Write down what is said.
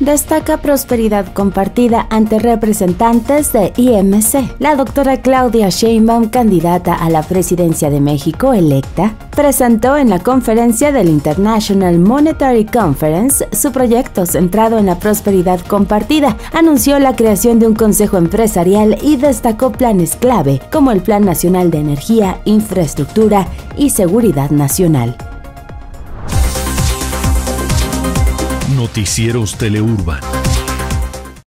destaca Prosperidad Compartida ante representantes de IMC. La doctora Claudia Sheinbaum, candidata a la presidencia de México electa, presentó en la conferencia del International Monetary Conference su proyecto centrado en la prosperidad compartida, anunció la creación de un consejo empresarial y destacó planes clave como el Plan Nacional de Energía, Infraestructura y Seguridad Nacional. Noticieros Tele Urban.